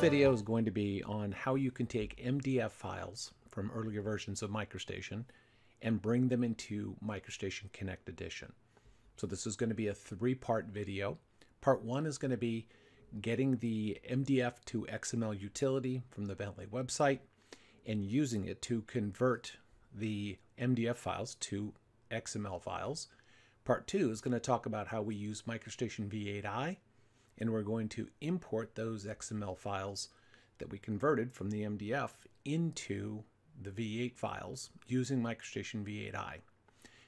video is going to be on how you can take MDF files from earlier versions of MicroStation and bring them into MicroStation Connect Edition. So this is going to be a three-part video. Part one is going to be getting the MDF to XML utility from the Bentley website and using it to convert the MDF files to XML files. Part two is going to talk about how we use MicroStation V8i, and we're going to import those XML files that we converted from the MDF into the V8 files using MicroStation V8i.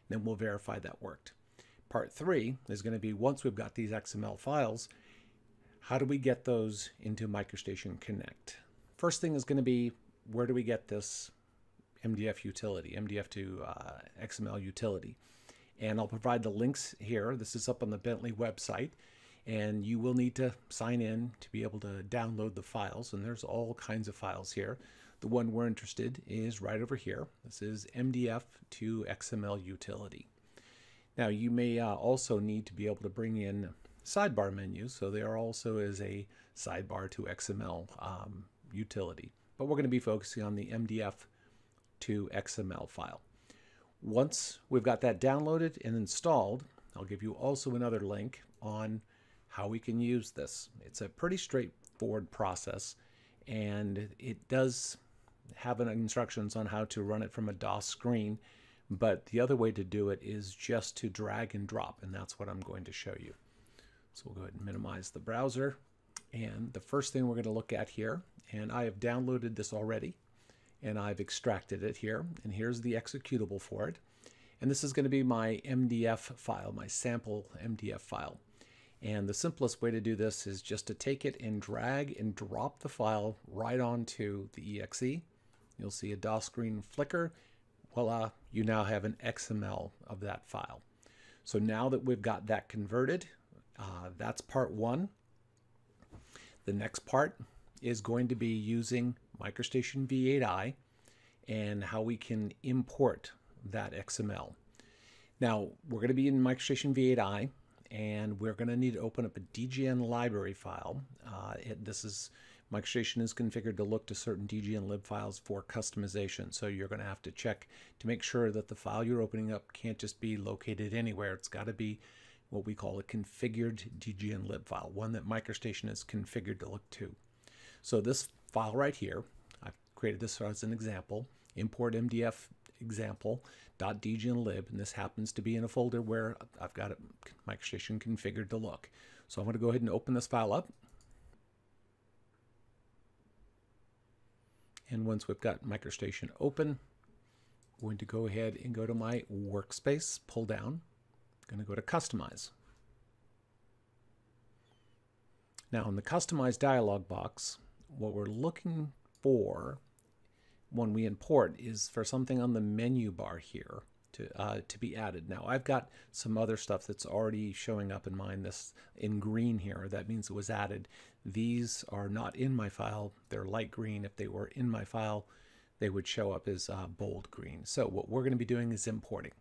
Then we'll verify that worked. Part three is going to be, once we've got these XML files, how do we get those into MicroStation Connect? First thing is going to be, where do we get this MDF utility, MDF to XML utility? And I'll provide the links here. This is up on the Bentley website, and you will need to sign in to be able to download the files, and there's all kinds of files here. The one we're interested in is right over here. This is MDF to XML utility. Now you may also need to be able to bring in sidebar menus, so there also is a sidebar to XML utility. But we're going to be focusing on the MDF to XML file. Once we've got that downloaded and installed, I'll give you also another link on how we can use this. It's a pretty straightforward process, and it does have instructions on how to run it from a DOS screen, but the other way to do it is just to drag and drop, and that's what I'm going to show you. So we'll go ahead and minimize the browser, and the first thing we're going to look at here, and I have downloaded this already, and I've extracted it here, and here's the executable for it. And this is going to be my MDF file, my sample MDF file. And the simplest way to do this is just to take it and drag and drop the file right onto the exe. You'll see a DOS screen flicker. Voila, you now have an XML of that file. So now that we've got that converted, that's part one. The next part is going to be using MicroStation V8i and how we can import that XML. Now we're going to be in MicroStation V8i, and we're going to need to open up a DGN library file. MicroStation is configured to look to certain DGN lib files for customization, so you're going to have to check to make sure that the file you're opening up can't just be located anywhere. It's got to be what we call a configured DGN lib file, one that MicroStation is configured to look to. So this file right here, I've created this as an example, import MDF example.dgnlib, and this happens to be in a folder where I've got MicroStation configured to look. So I'm going to go ahead and open this file up. And once we've got MicroStation open, I'm going to go ahead and go to my workspace, pull down. I'm going to go to Customize. Now in the Customize dialog box, what we're looking for when we import is for something on the menu bar here to be added. Now I've got some other stuff that's already showing up in mine, this in green here. That means it was added. These are not in my file. They're light green. If they were in my file, they would show up as bold green. So what we're going to be doing is importing.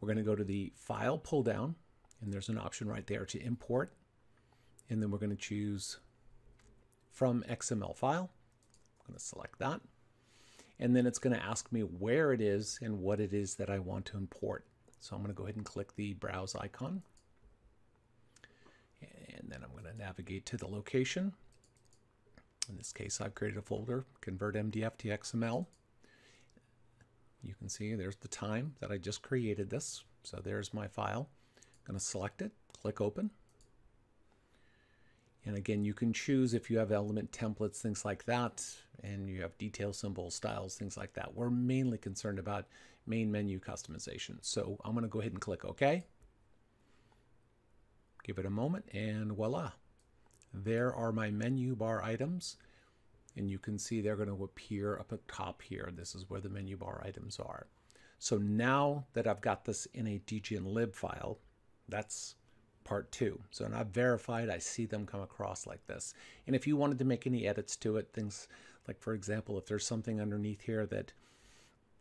We're going to go to the File pull down, and there's an option right there to import. And then we're going to choose From XML File. I'm going to select that. And then it's going to ask me where it is and what it is that I want to import. So I'm going to go ahead and click the browse icon. And then I'm going to navigate to the location. In this case, I've created a folder, Convert MDF to XML. You can see there's the time that I just created this. So there's my file. I'm going to select it, click Open. And again, you can choose if you have element templates, things like that, and you have detail symbols, styles, things like that. We're mainly concerned about main menu customization. So I'm going to go ahead and click OK. Give it a moment, and voila. There are my menu bar items, and you can see they're going to appear up at top here. This is where the menu bar items are. So now that I've got this in a DGNlib file, that's part two. So, and I've verified, I see them come across like this. And if you wanted to make any edits to it, things like, for example, if there's something underneath here that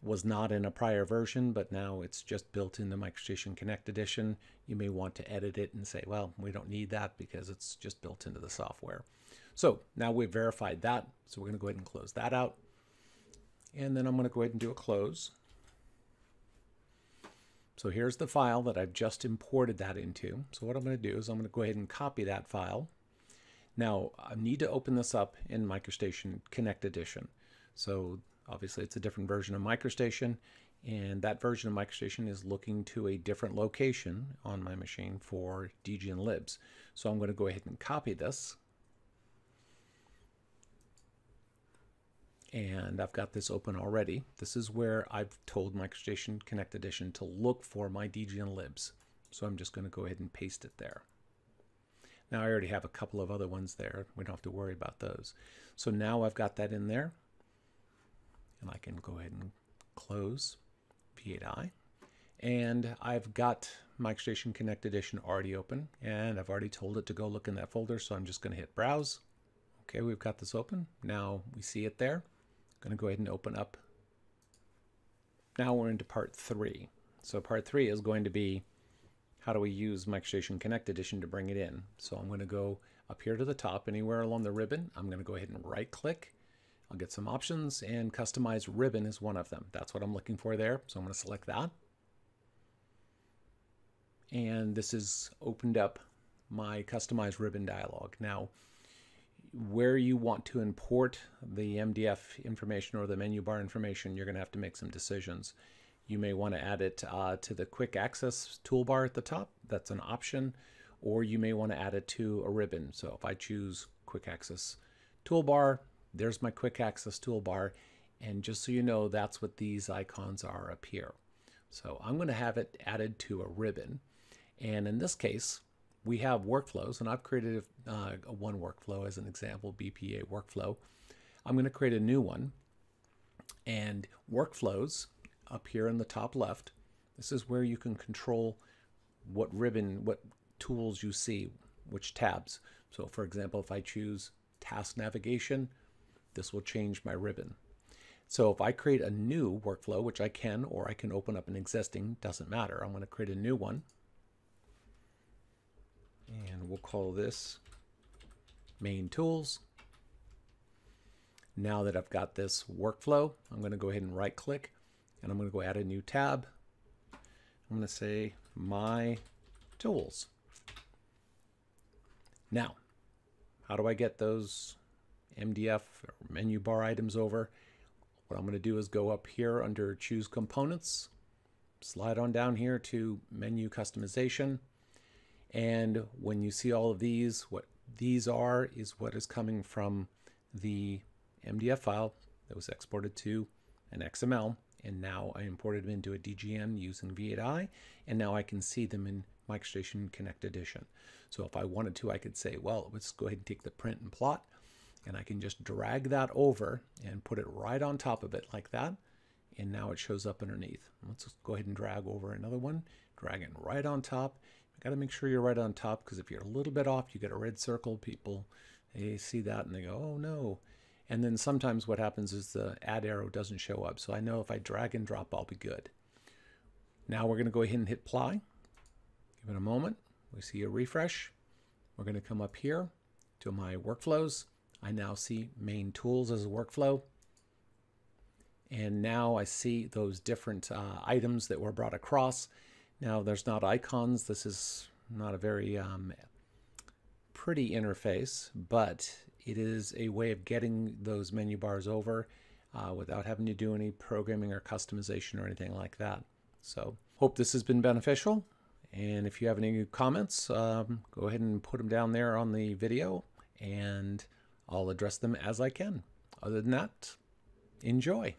was not in a prior version, but now it's just built into MicroStation Connect Edition, you may want to edit it and say, well, we don't need that because it's just built into the software. So now we've verified that. So we're going to go ahead and close that out. And then I'm going to go ahead and do a close. So here's the file that I've just imported that into. So what I'm going to do is I'm going to go ahead and copy that file. Now I need to open this up in MicroStation Connect Edition. So obviously it's a different version of MicroStation, and that version of MicroStation is looking to a different location on my machine for DGN libs. So I'm going to go ahead and copy this. And I've got this open already. This is where I've told MicroStation Connect Edition to look for my DGN libs. So I'm just going to go ahead and paste it there. Now I already have a couple of other ones there. We don't have to worry about those. So now I've got that in there. And I can go ahead and close V8i. And I've got MicroStation Connect Edition already open. And I've already told it to go look in that folder. So I'm just going to hit Browse. Okay, we've got this open. Now we see it there. I'm going to go ahead and open up. Now we're into part 3. So part 3 is going to be how do we use MicroStation Connect Edition to bring it in. So I'm going to go up here to the top, anywhere along the ribbon. I'm going to go ahead and right click. I'll get some options, and customize ribbon is one of them. That's what I'm looking for there. So I'm going to select that. And this has opened up my customize ribbon dialog. Now, where you want to import the MDF information or the menu bar information, you're going to have to make some decisions. You may want to add it to the quick access toolbar at the top. That's an option. Or you may want to add it to a ribbon. So if I choose quick access toolbar, there's my quick access toolbar. And just so you know, that's what these icons are up here. So I'm going to have it added to a ribbon. And in this case, we have workflows, and I've created one workflow as an example, BPA workflow. I'm going to create a new one. And workflows, up here in the top left, this is where you can control what ribbon, what tools you see, which tabs. So for example, if I choose task navigation, this will change my ribbon. So if I create a new workflow, which I can, or I can open up an existing, doesn't matter. I'm going to create a new one. And we'll call this main tools. Now that I've got this workflow, I'm going to go ahead and right click, and I'm going to go add a new tab. I'm going to say my tools. Now, how do I get those MDF or menu bar items over? What I'm going to do is go up here under choose components, slide on down here to menu customization. And when you see all of these, what these are is what is coming from the MDF file that was exported to an XML. And now I imported them into a DGN using V8i. And now I can see them in MicroStation Connect Edition. So if I wanted to, I could say, well, let's go ahead and take the print and plot. And I can just drag that over and put it right on top of it like that. And now it shows up underneath. Let's go ahead and drag over another one, drag it right on top. You got to make sure you're right on top, because if you're a little bit off, you get a red circle. People, they see that and they go, oh no. And then sometimes what happens is the add arrow doesn't show up. So I know if I drag and drop, I'll be good. Now we're going to go ahead and hit apply. Give it a moment. We see a refresh. We're going to come up here to my workflows. I now see main tools as a workflow. And now I see those different items that were brought across. Now, there's not icons. This is not a very pretty interface, but it is a way of getting those menu bars over without having to do any programming or customization or anything like that. So, hope this has been beneficial. And if you have any comments, go ahead and put them down there on the video, and I'll address them as I can. Other than that, enjoy.